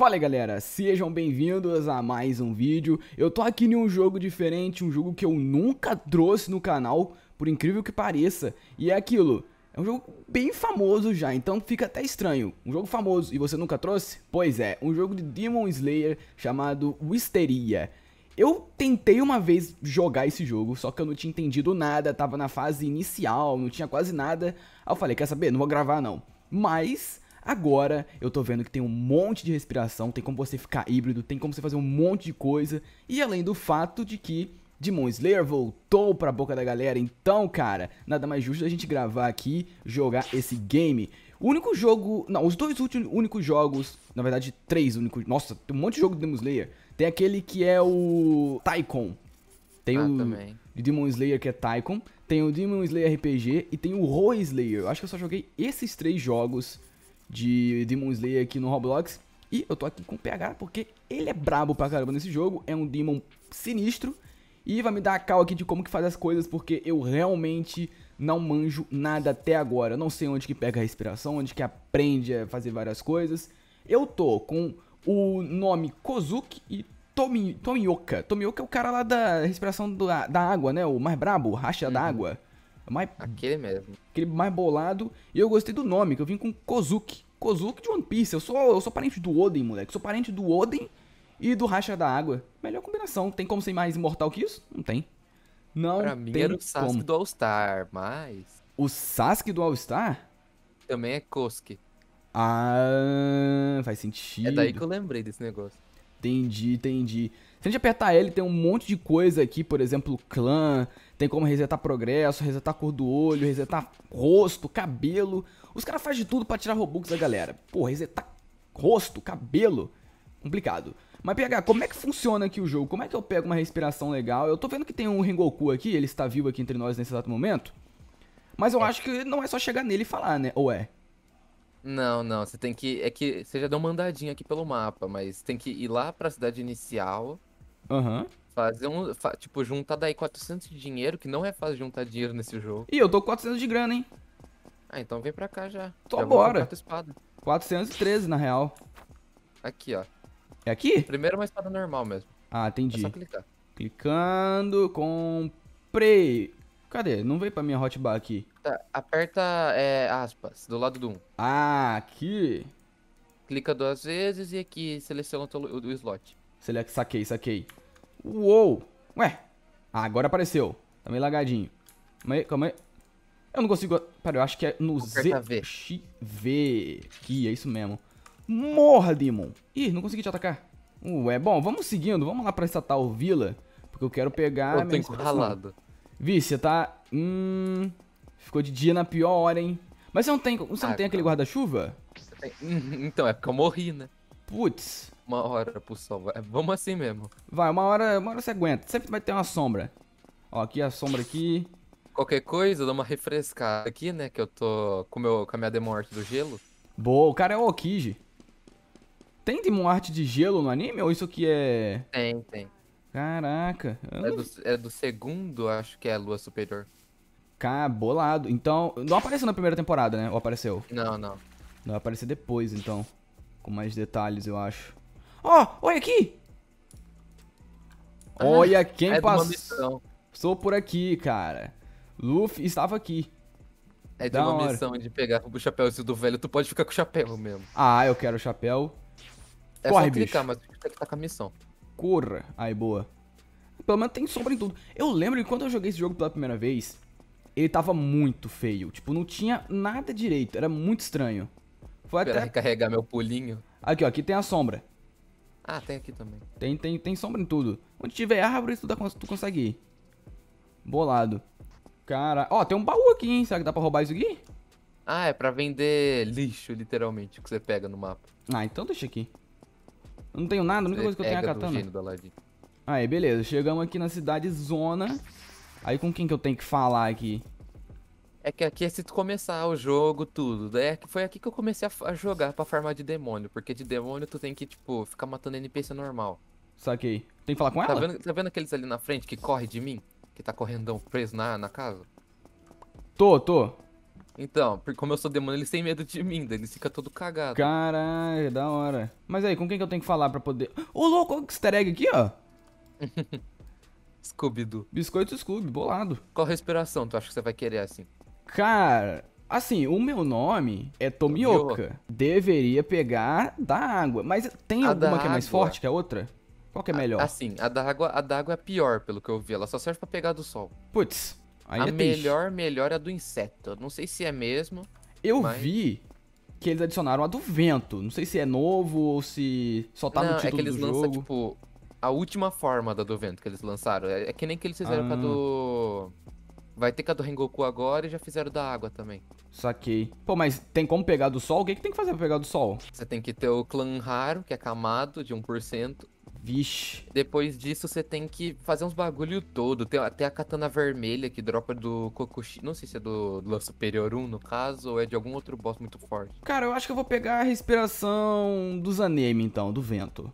Fala aí, galera, sejam bem-vindos a mais um vídeo. Eu tô aqui em um jogo diferente, um jogo que eu nunca trouxe no canal, por incrível que pareça. E é aquilo, é um jogo bem famoso já, então fica até estranho. Um jogo famoso e você nunca trouxe? Pois é, um jogo de Demon Slayer chamado Wisteria. Eu tentei uma vez jogar esse jogo, só que eu não tinha entendido nada, tava na fase inicial, não tinha quase nada. Aí eu falei, quer saber? Não vou gravar não. Mas agora eu tô vendo que tem um monte de respiração, tem como você ficar híbrido, tem como você fazer um monte de coisa. E além do fato de que Demon Slayer voltou pra boca da galera, então, cara, nada mais justo da gente gravar aqui, jogar esse game. O único jogo, não, os dois únicos jogos, na verdade três únicos, nossa, tem um monte de jogo de Demon Slayer. Tem aquele que é o Tycoon, tem o também. Demon Slayer que é Tycoon, tem o Demon Slayer RPG e tem o Ho Slayer. Eu acho que eu só joguei esses três jogos de Demon Slayer aqui no Roblox. E eu tô aqui com o PH porque ele é brabo pra caramba nesse jogo. É um Demon sinistro. E vai me dar a cal aqui de como que faz as coisas, porque eu realmente não manjo nada até agora. Eu não sei onde que pega a respiração, onde que aprende a fazer várias coisas. Eu tô com o nome Kozuki e Tomioka. Tomioka é o cara lá da respiração da água, né? O mais brabo, racha d'água. Mais, aquele mesmo. Aquele mais bolado. E eu gostei do nome, que eu vim com Kozuki. Kozuki de One Piece. Eu sou parente do Oden, moleque. Sou parente do Oden e do Racha da Água. Melhor combinação. Tem como ser mais imortal que isso? Não tem. Não pra mim tem era o Sasuke como. Do All Star, mas... O Sasuke do All Star? Também é Kosuke. Ah, faz sentido. É daí que eu lembrei desse negócio. Entendi, entendi. Se a gente apertar L, tem um monte de coisa aqui, por exemplo, clã, tem como resetar progresso, resetar cor do olho, resetar rosto, cabelo. Os caras fazem de tudo pra tirar Robux da galera. Pô, resetar rosto, cabelo, complicado. Mas PH, como é que funciona aqui o jogo? Como é que eu pego uma respiração legal? Eu tô vendo que tem um Rengoku aqui, ele está vivo aqui entre nós nesse exato momento. Mas eu acho que não é só chegar nele e falar, né? Ou é? Não, não, você tem que... É que você já deu uma andadinha aqui pelo mapa, mas tem que ir lá pra cidade inicial. Aham. Fazer um... Tipo, juntar daí 400 de dinheiro, que não é fácil juntar dinheiro nesse jogo. Ih, eu tô com 400 de grana, hein? Ah, então vem pra cá já. Tô, bora. 413, na real. Aqui, ó. É aqui? Primeiro uma espada normal mesmo. Ah, entendi. É só clicar. Clicando, comprei... Cadê? Não veio pra minha hotbar aqui. Tá, aperta aspas, do lado do 1. Ah, aqui. Clica duas vezes e aqui seleciona o slot. Saquei, saquei. Uou! Ué! Ah, agora apareceu. Tá meio lagadinho. Calma aí, calma aí. Eu não consigo... Pera, eu acho que é no Z... XV. Aqui, é isso mesmo. Morra, Demon! Ih, não consegui te atacar. Ué, bom, vamos seguindo. Vamos lá pra estatal Vila, porque eu quero pegar... Eu tô encurralado. Vi, você tá... Ficou de dia na pior hora, hein? Mas você não tem aquele guarda-chuva? Então, é porque eu morri, né? Putz. Uma hora pro sol. Vamos assim mesmo. Vai, uma hora você aguenta. Sempre vai ter uma sombra. Ó, aqui a sombra aqui. Qualquer coisa, eu dou uma refrescada aqui, né? Que eu tô com a minha Demon Art do gelo. Boa, o cara é o Okiji. Tem Demon Art de gelo no anime? Ou isso aqui é... Tem, tem. Caraca. É do segundo, acho que é a Lua Superior. Cabolado. Então, não apareceu na primeira temporada, né? Ou apareceu? Não, não. Vai aparecer depois, então. Com mais detalhes, eu acho. Ó, olha aqui! Ah, olha quem passou por aqui, cara. Luffy estava aqui. É de uma missão de pegar o chapéuzinho do velho. Tu pode ficar com o chapéu mesmo. Ah, eu quero o chapéu. É só clicar, mas tem que estar com a missão. Corra. Aí, boa. Pelo menos tem sombra em tudo. Eu lembro que quando eu joguei esse jogo pela primeira vez, ele tava muito feio. Tipo, não tinha nada direito. Era muito estranho. Foi até... recarregar meu pulinho. Aqui, ó. Aqui tem a sombra. Ah, tem aqui também. Tem sombra em tudo. Onde tiver árvore, tu consegue ir. Bolado. Cara... Ó, tem um baú aqui, hein? Será que dá pra roubar isso aqui? Ah, é pra vender lixo, literalmente, que você pega no mapa. Ah, então deixa aqui. Eu não tenho nada, a única coisa que eu tenho é a katana. Aí, beleza, chegamos aqui na cidade zona. Aí com quem que eu tenho que falar aqui? É que aqui é se tu começar o jogo, tudo. Foi aqui que eu comecei a jogar pra farmar de demônio. Porque de demônio tu tem que, tipo, ficar matando NPC normal. Saquei. Tem que falar com ela? Tá vendo aqueles ali na frente que corre de mim? Que tá correndão preso na casa? Tô. Então, porque como eu sou demônio, eles têm medo de mim, daí eles ficam todo cagados. Caralho, da hora. Mas aí, com quem que eu tenho que falar pra poder... Ô, louco, olha que easter egg aqui, ó. Scooby-Doo. Biscoito Scooby, bolado. Qual respiração tu acha que você vai querer, assim? Cara, assim, o meu nome é Tomioka. Deveria pegar da água. Mas tem alguma que é mais forte que a outra? Qual que é melhor? Assim, a da água é pior, pelo que eu vi. Ela só serve pra pegar do sol. Putz. Aí a melhor é a do inseto. Não sei se é mesmo. Eu vi que eles adicionaram a do vento. Não sei se é novo ou se só tá no título do jogo. Não, é que eles lançam, tipo, a última forma da do vento que eles lançaram. É que nem que eles fizeram com a do... Vai ter com a do Rengoku agora e já fizeram da água também. Saquei. Pô, mas tem como pegar do sol? O que, é que tem que fazer pra pegar do sol? Você tem que ter o clã raro, que é camado, de 1%. Vixe. Depois disso, você tem que fazer uns bagulho todo. Tem até a katana vermelha que dropa do Kokushi. Não sei se é do Lã Superior 1, no caso, ou é de algum outro boss muito forte. Cara, eu acho que eu vou pegar a respiração dos anime, então, do vento.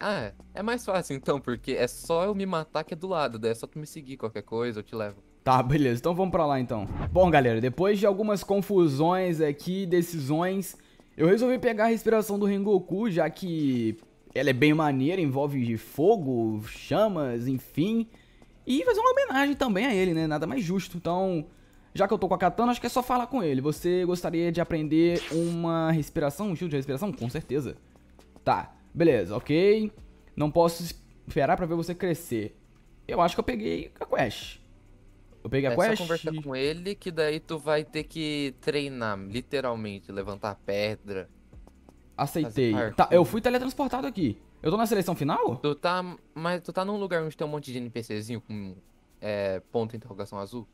Ah, é mais fácil, então, porque é só eu me matar que é do lado. Daí é só tu me seguir qualquer coisa, eu te levo. Tá, beleza. Então vamos pra lá, então. Bom, galera, depois de algumas confusões aqui, decisões, eu resolvi pegar a respiração do Rengoku, já que... ela é bem maneira, envolve fogo, chamas, enfim. E fazer uma homenagem também a ele, né? Nada mais justo. Então, já que eu tô com a katana, acho que é só falar com ele. Você gostaria de aprender uma respiração, um estilo de respiração? Com certeza. Tá, beleza, ok. Não posso esperar pra ver você crescer. Eu acho que eu peguei a quest. Eu peguei a quest. É só conversar com ele, que daí tu vai ter que treinar, literalmente, levantar pedra. Aceitei. Tá, eu fui teletransportado aqui. Eu tô na seleção final? Mas tu tá num lugar onde tem um monte de NPCzinho com ponto e interrogação azul?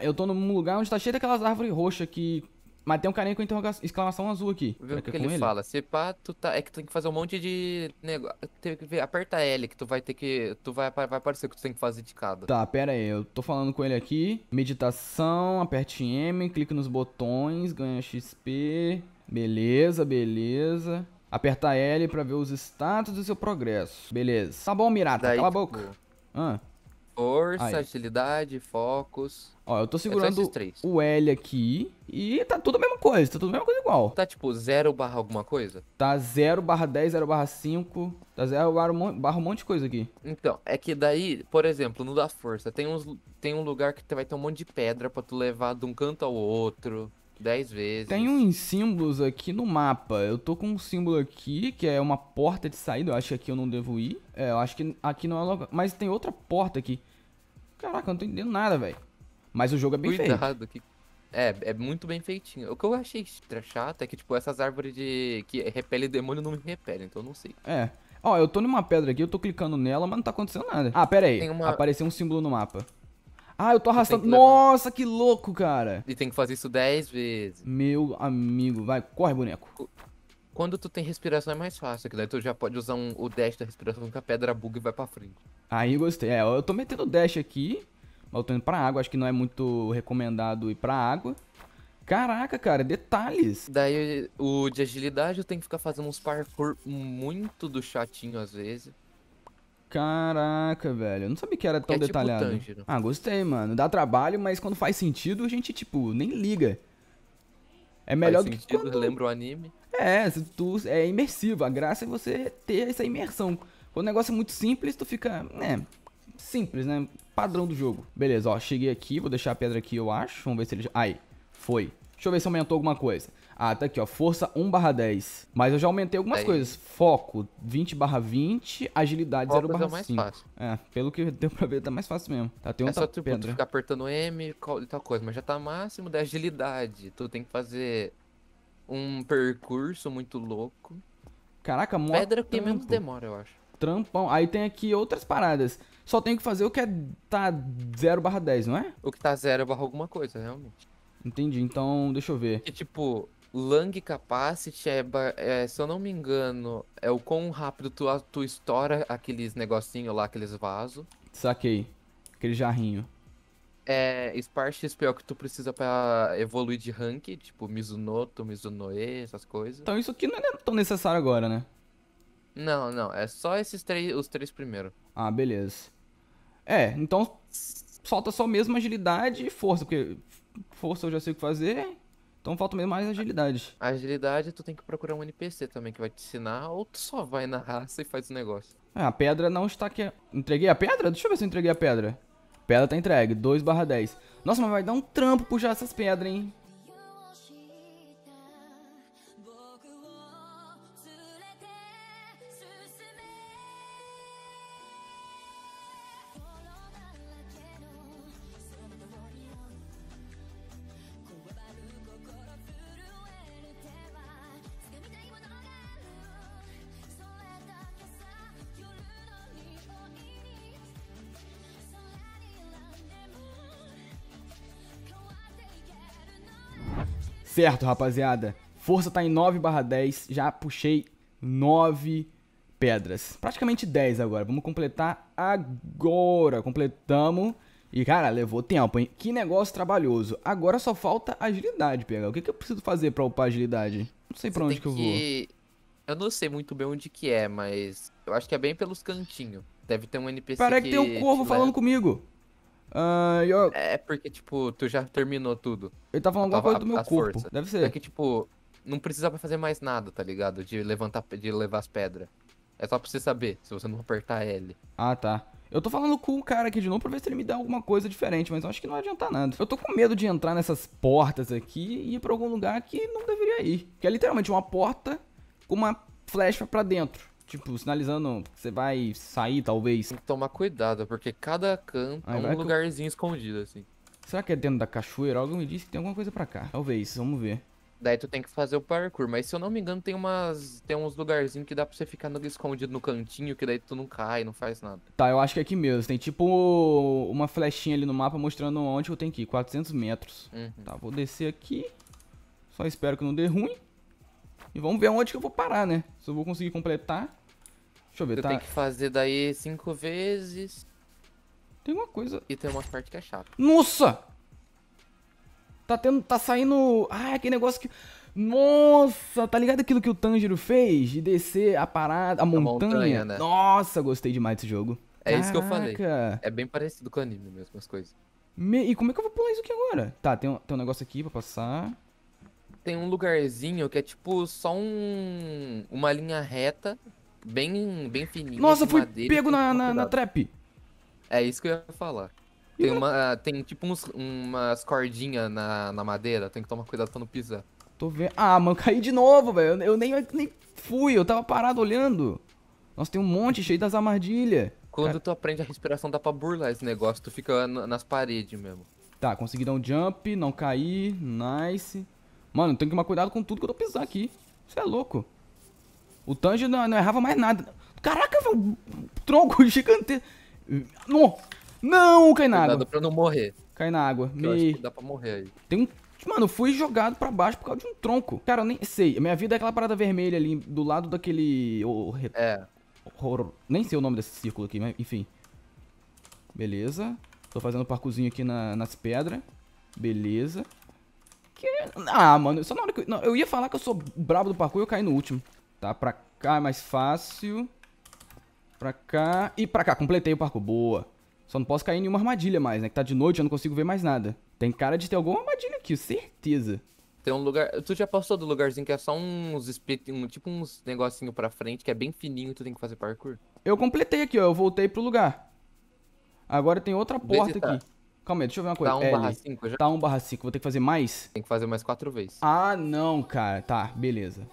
Eu tô num lugar onde tá cheio daquelas árvores roxas aqui. Mas tem um carinha com exclamação azul aqui. Vê o que ele fala. Se pá, é que tu tem que fazer um monte de negócio. Aperta L que tu vai ter que... Vai aparecer o que tu tem que fazer de cada. Tá, pera aí. Eu tô falando com ele aqui. Meditação, aperte M, clica nos botões, ganha XP... Beleza, beleza. Apertar L pra ver os status do seu progresso. Beleza. Tá bom, Mirata. Daí, cala a boca. Força, agilidade, focos. Ó, eu tô segurando o L aqui. E tá tudo a mesma coisa. Tá tudo a mesma coisa igual. Tá tipo 0/ alguma coisa? Tá 0/10, 0/5. Tá 0/, um monte de coisa aqui. Então, é que daí, por exemplo, no da força, tem um lugar que vai ter um monte de pedra pra tu levar de um canto ao outro. 10 vezes. Tem uns símbolos aqui no mapa. Eu tô com um símbolo aqui, que é uma porta de saída. Eu acho que aqui eu não devo ir. É, eu acho que aqui não é logo. Mas tem outra porta aqui. Caraca, eu não tô entendendo nada, velho. Mas o jogo é bem feito. É muito bem feitinho. O que eu achei chato é que, tipo, essas árvores que repelem demônio não me repelem, então eu não sei. É. Ó, eu tô numa pedra aqui, eu tô clicando nela, mas não tá acontecendo nada. Ah, pera aí. Apareceu um símbolo no mapa. Ah, eu tô arrastando. Nossa, que louco, cara. E tem que fazer isso 10 vezes. Meu amigo. Vai, corre, boneco. Quando tu tem respiração é mais fácil, que daí tu já pode usar o dash da respiração, que a pedra buga e vai pra frente. Aí gostei. É, eu tô metendo o dash aqui, mas eu tô indo pra água. Acho que não é muito recomendado ir pra água. Caraca, cara, detalhes. Daí o de agilidade eu tenho que ficar fazendo uns parkour muito do chatinho às vezes. Caraca, velho, eu não sabia que era tão detalhado. Tipo Tanjiro. Ah, gostei, mano. Dá trabalho, mas quando faz sentido, a gente, tipo, nem liga. É melhor do que quando... lembra o anime. É, é imersivo. A graça é você ter essa imersão. Quando o negócio é muito simples, tu fica, né, simples, né, padrão do jogo. Beleza, ó, cheguei aqui, vou deixar a pedra aqui, eu acho. Vamos ver se ele... Aí, foi. Deixa eu ver se aumentou alguma coisa. Ah, tá aqui, ó. Força 1/10. Mas eu já aumentei algumas coisas. Foco 20/20. Agilidade 0/5. É mais fácil. É, pelo que deu pra ver, tá mais fácil mesmo. Tá, tem outra pedra. É só tu ficar apertando M e tal coisa. Mas já tá máximo da agilidade. Tu tem que fazer um percurso muito louco. Caraca, mó trampo. Pedra que menos demora, eu acho. Trampão. Aí tem aqui outras paradas. Só tenho que fazer o que tá 0/10, não é? O que tá 0/ alguma coisa, realmente. Entendi, então deixa eu ver. É tipo, Lang Capacity se eu não me engano, é o quão rápido tu estoura aqueles negocinho lá, aqueles vasos. Saquei, aquele jarrinho. É, Sparsh XP é o que tu precisa pra evoluir de rank, tipo Mizunoto, Mizunoe, essas coisas. Então isso aqui não é tão necessário agora, né? Não, não, é só esses três, os três primeiros. Ah, beleza. É, então solta só mesmo agilidade e força, porque... força eu já sei o que fazer, então falta mesmo mais agilidade. Agilidade tu tem que procurar um NPC também que vai te ensinar, ou tu só vai na raça e faz o negócio. Ah, a pedra não está aqui. Entreguei a pedra? Deixa eu ver se eu entreguei a pedra. Pedra tá entregue, 2/10. Nossa, mas vai dar um trampo puxar essas pedras, hein? Certo, rapaziada, força tá em 9/10, já puxei 9 pedras, praticamente 10 agora, vamos completar agora, completamos, e cara, levou tempo, hein, que negócio trabalhoso, agora só falta agilidade, PH, o que eu preciso fazer pra upar agilidade? Não sei pra onde que eu vou. Eu não sei muito bem onde que é, mas eu acho que é bem pelos cantinhos, deve ter um NPC. Parece que tem um corvo falando comigo. É porque, tipo, tu já terminou tudo. Ele tá falando alguma coisa do meu corpo, deve ser. É que, tipo, não precisa fazer mais nada, tá ligado? De levar as pedras. É só pra você saber, se você não apertar L. Ah, tá. Eu tô falando com o cara aqui de novo pra ver se ele me dá alguma coisa diferente, mas eu acho que não vai adiantar nada. Eu tô com medo de entrar nessas portas aqui e ir pra algum lugar que não deveria ir. Que é literalmente uma porta com uma flecha pra dentro. Tipo, sinalizando que você vai sair, talvez. Tem que tomar cuidado, porque cada canto é um lugarzinho escondido, assim. Será que é dentro da cachoeira? Alguém me disse que tem alguma coisa pra cá. Talvez, vamos ver. Daí tu tem que fazer o parkour, mas se eu não me engano tem uns lugarzinhos que dá pra você ficar escondido no cantinho, que daí tu não cai, não faz nada. Tá, eu acho que é aqui mesmo. Tem tipo uma flechinha ali no mapa mostrando onde eu tenho que ir, 400 metros. Uhum. Tá, vou descer aqui. Só espero que não dê ruim. E vamos ver onde que eu vou parar, né? Se eu vou conseguir completar. Deixa eu ver, tá? Tem que fazer daí 5 vezes. Tem uma coisa... E tem uma parte que é chata. Nossa! Tá saindo... Ah, aquele negócio que... Nossa! Tá ligado aquilo que o Tanjiro fez? De descer a parada, a montanha, né? Nossa, gostei demais desse jogo. É isso que eu falei. É bem parecido com o anime mesmo, as coisas. E como é que eu vou pular isso aqui agora? Tá, tem um negócio aqui pra passar. Tem um lugarzinho que é tipo só uma linha reta, bem fininha. Nossa, fui pego na trap. É isso que eu ia falar. Tem tipo umas cordinhas na madeira, tem que tomar cuidado pra não pisar. Tô vendo. Ah, mano, caí de novo, velho. Eu nem fui, eu tava parado olhando. Nossa, tem um monte cheio das armadilhas. Quando tu aprende a respiração, dá pra burlar esse negócio, tu fica nas paredes mesmo. Tá, consegui dar um jump, não cair, nice. Mano, tem que tomar cuidado com tudo que eu tô pisando aqui. Isso é louco. O Tanjiro não errava mais nada. Caraca, velho. Tronco gigante. Não, cai na água. Cuidado pra não morrer. Cai na água. Eu acho que dá pra morrer aí. Tem um... Mano, eu fui jogado pra baixo por causa de um tronco. Cara, eu nem sei. A minha vida é aquela parada vermelha ali do lado daquele... Nem sei o nome desse círculo aqui, mas enfim. Beleza. Tô fazendo um parkourzinho aqui nas pedras. Beleza. Ah, mano, só na hora que eu ia falar que eu sou brabo do parkour e eu caí no último. Tá, pra cá é mais fácil. Pra cá e pra cá, completei o parkour, boa. Só não posso cair em nenhuma armadilha mais, né, que tá de noite, eu não consigo ver mais nada. Tem cara de ter alguma armadilha aqui, certeza. Tem um lugar, tu já passou do lugarzinho que é só uns split, tipo uns negocinho pra frente, que é bem fininho e tu tem que fazer parkour? Eu completei aqui, ó, eu voltei pro lugar. Agora tem outra porta aqui. Calma aí, deixa eu ver uma coisa. Tá 1/5 já. Tá 1/5, vou ter que fazer mais? Tem que fazer mais 4 vezes. Ah, não, cara. Tá, beleza.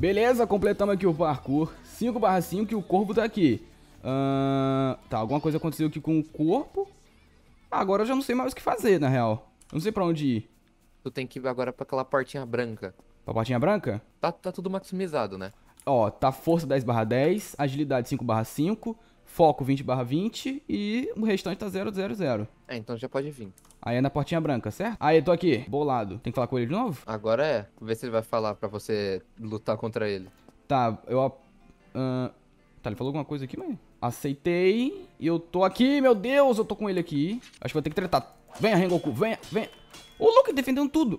Beleza, completamos aqui o parkour. 5/5 e o corpo tá aqui. Tá, alguma coisa aconteceu aqui com o corpo. Agora eu já não sei mais o que fazer, na real. Eu não sei pra onde ir. Tu tem que ir agora pra aquela portinha branca. Pra portinha branca? Tá tudo maximizado, né? Ó, tá força 10/10, agilidade 5/5, foco 20/20 e o restante tá 0/0/0. É, então já pode vir. Aí é na portinha branca, certo? Aí, eu tô aqui, bolado. Tem que falar com ele de novo? Agora é. Vê se ele vai falar pra você lutar contra ele. Tá, eu... Tá, ele falou alguma coisa aqui, mas... Aceitei. E eu tô aqui, meu Deus, eu tô com ele aqui. Acho que vou ter que tretar. Venha, Rengoku, venha, venha. O Luke defendendo tudo.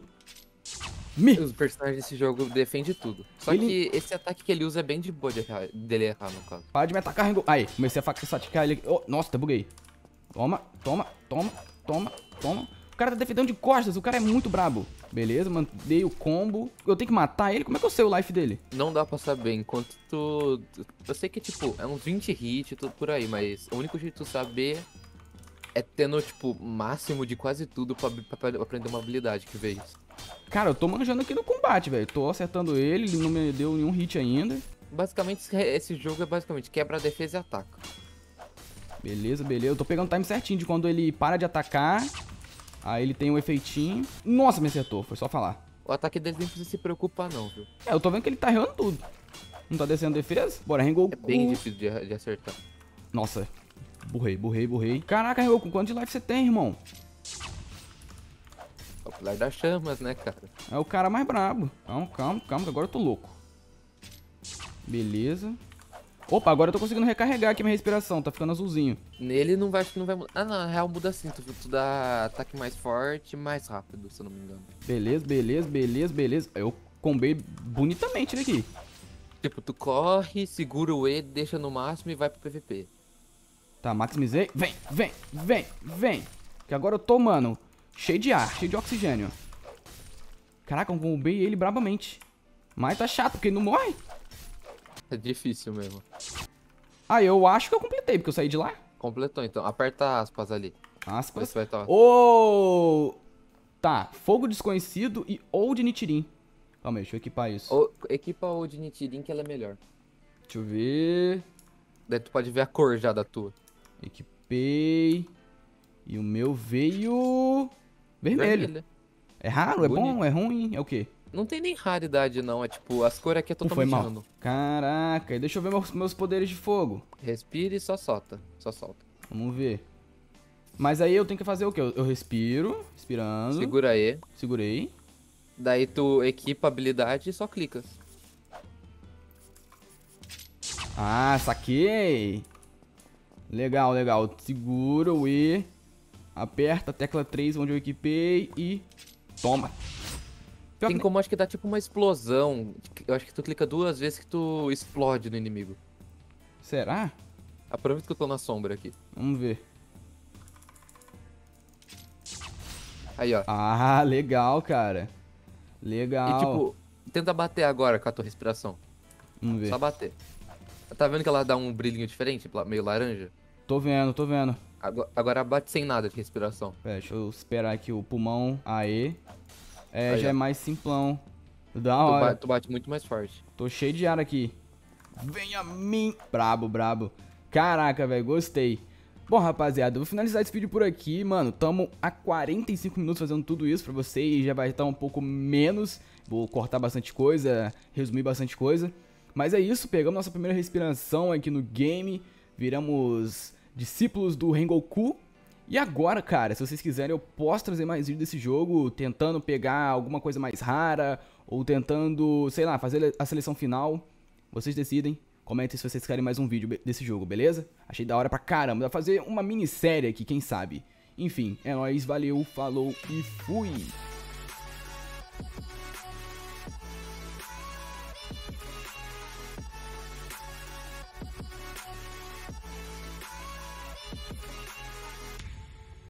Os personagens desse jogo defendem tudo. Só que esse ataque que ele usa é bem de boa dele errar, no caso. Para de me atacar, Rengoku. Aí, comecei a sacrificar ele. Oh, nossa, até buguei. Toma, toma, toma, toma, toma. O cara tá defendendo de costas, o cara é muito brabo. Beleza, mandei o combo. Eu tenho que matar ele? Como é que eu sei o life dele? Não dá pra saber, enquanto tu... Eu sei que, tipo, é uns 20 hits e tudo por aí, mas o único jeito de tu saber... É tendo, tipo, máximo de quase tudo pra aprender uma habilidade que veio. Cara, eu tô manjando aqui no combate, velho. Tô acertando ele, ele não me deu nenhum hit ainda. Basicamente, esse jogo é basicamente quebra, defesa e ataca. Beleza, beleza. Eu tô pegando o time certinho de quando ele para de atacar. Aí ele tem um efeitinho. Nossa, me acertou. Foi só falar. O ataque dele nem precisa se preocupar, não, viu? É, eu tô vendo que ele tá errando tudo. Não tá descendo defesa? Bora, Rengoku. É bem difícil de acertar. Nossa. Burrei, burrei, burrei. Caraca, Rengoku, quanto de life você tem, irmão? O pilar das chamas, né, cara? É o cara mais brabo. Calma, calma, calma, que agora eu tô louco. Beleza. Opa, agora eu tô conseguindo recarregar aqui minha respiração. Tá ficando azulzinho. Nele não vai, acho que não vai mudar. Ah, não, na real muda assim. Tu dá ataque mais forte, mais rápido, se eu não me engano. Beleza, beleza, beleza, beleza. Eu combei bonitamente ele aqui. Tipo, tu corre, segura o E, deixa no máximo e vai pro PVP. Tá, maximizei. Vem, vem, vem, vem. Que agora eu tô, mano, cheio de ar, cheio de oxigênio. Caraca, eu bombei ele brabamente. Mas tá chato, porque ele não morre. É difícil mesmo. Ah, eu acho que eu completei, porque eu saí de lá. Completou, então. Aperta aspas ali. Aspas. Ou... Tá, fogo desconhecido e ou de Nichirin. Calma aí, deixa eu equipar isso. Equipa ou de Nichirin, que ela é melhor. Deixa eu ver... Daí tu pode ver a cor já da tua. Equipei. E o meu veio... Vermelho. Vermelho. É raro? Bonito. É bom? É ruim? É o quê? Não tem nem raridade, não. É tipo, as cores aqui é totalmente random. Caraca. E deixa eu ver meus poderes de fogo. Respira e só solta. Só solta. Vamos ver. Mas aí eu tenho que fazer o quê? Eu respiro. Respirando. Segura aí. Segurei. Daí tu equipa a habilidade e só clica. Ah, saquei. Legal, legal. Segura o E. Aperta a tecla 3 onde eu equipei e... Toma. Tem como, acho que dá tipo uma explosão. Eu acho que tu clica duas vezes que tu explode no inimigo. Será? Aproveita que eu tô na sombra aqui. Vamos ver. Aí, ó. Ah, legal, cara. Legal. E tipo, tenta bater agora com a tua respiração. Vamos ver. Só bater. Tá vendo que ela dá um brilhinho diferente, meio laranja? Tô vendo, tô vendo. Agora bate sem nada de respiração. Pera, deixa eu esperar aqui o pulmão. Aê. É, aí já é mais simplão. Da hora. Tu bate muito mais forte. Tô cheio de ar aqui. Vem a mim. Brabo, brabo. Caraca, velho, gostei. Bom, rapaziada, eu vou finalizar esse vídeo por aqui, mano. Tamo há 45 minutos fazendo tudo isso pra vocês. Já vai estar um pouco menos. Vou cortar bastante coisa, resumir bastante coisa. Mas é isso, pegamos nossa primeira respiração aqui no game, viramos discípulos do Rengoku. E agora, cara, se vocês quiserem, eu posso trazer mais vídeo desse jogo, tentando pegar alguma coisa mais rara, ou tentando, sei lá, fazer a seleção final. Vocês decidem, comentem se vocês querem mais um vídeo desse jogo, beleza? Achei da hora pra caramba, dá pra fazer uma minissérie aqui, quem sabe. Enfim, é nóis, valeu, falou e fui!